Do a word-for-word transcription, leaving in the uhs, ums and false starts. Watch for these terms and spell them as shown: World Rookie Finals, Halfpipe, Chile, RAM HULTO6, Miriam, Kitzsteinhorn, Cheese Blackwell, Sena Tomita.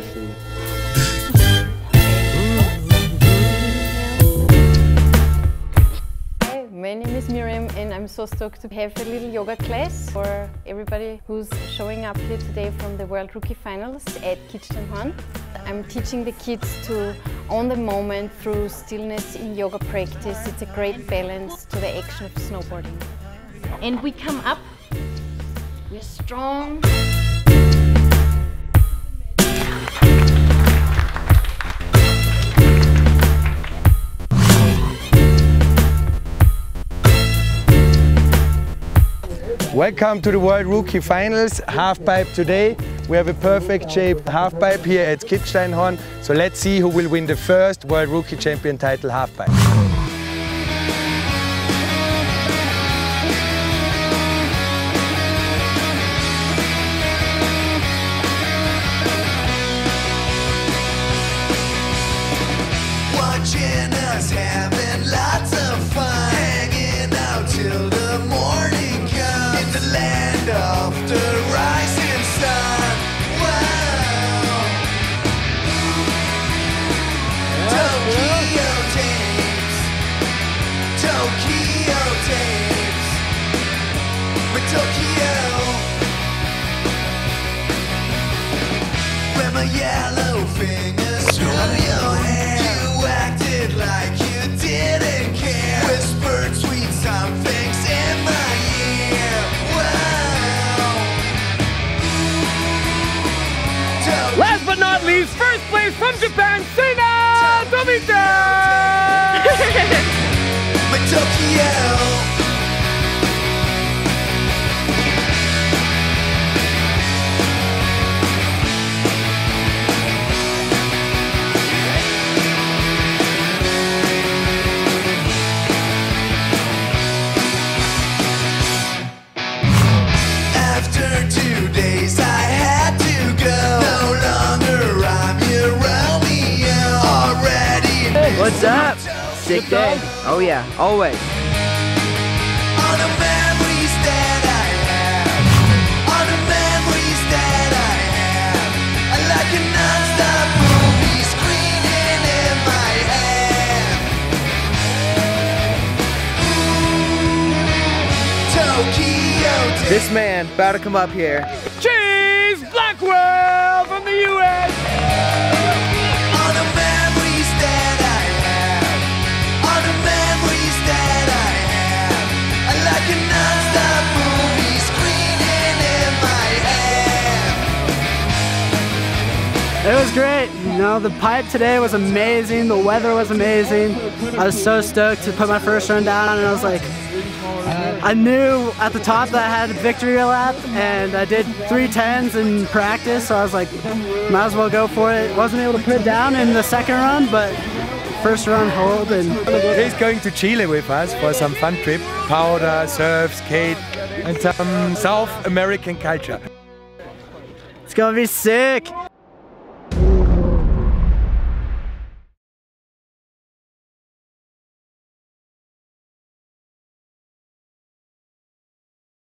Ashley. Hi, my name is Miriam and I'm so stoked to have a little yoga class for everybody who's showing up here today from the World Rookie Finals at Kitzsteinhorn. I'm teaching the kids to own the moment through stillness in yoga practice. It's a great balance to the action of snowboarding. And we come up, we're strong. Welcome to the World Rookie Finals, half pipe today. We have a perfect shaped half pipe here at Kitzsteinhorn. So let's see who will win the first World Rookie Champion title half pipe. Watching us having lots of fun, hanging out till the morning. The land of the rising sun. Wow. Tokyo Tapes. Tokyo Tapes. With Tokyo. With my yellow fingers on your hair, you acted like you didn't care. Whispered sweet somethings in my last but not least, first place from Japan, Sena Tomita! Tokyo. After two days, I had to go. What's up? Sick day. Oh yeah, always. All the memories that I have, all the memories that I have, I like a non-stop movie screening in my head. Tokyo. This man about to come up here. Cheese Blackwell from the U S It was great, you know, the pipe today was amazing, the weather was amazing. I was so stoked to put my first run down and I was like, I knew at the top that I had a victory lap and I did three tens in practice, so I was like, might as well go for it. Wasn't able to put it down in the second run, but first run hold. And he's going to Chile with us for some fun trip, powder, surf, skate and some South American culture. It's gonna be sick.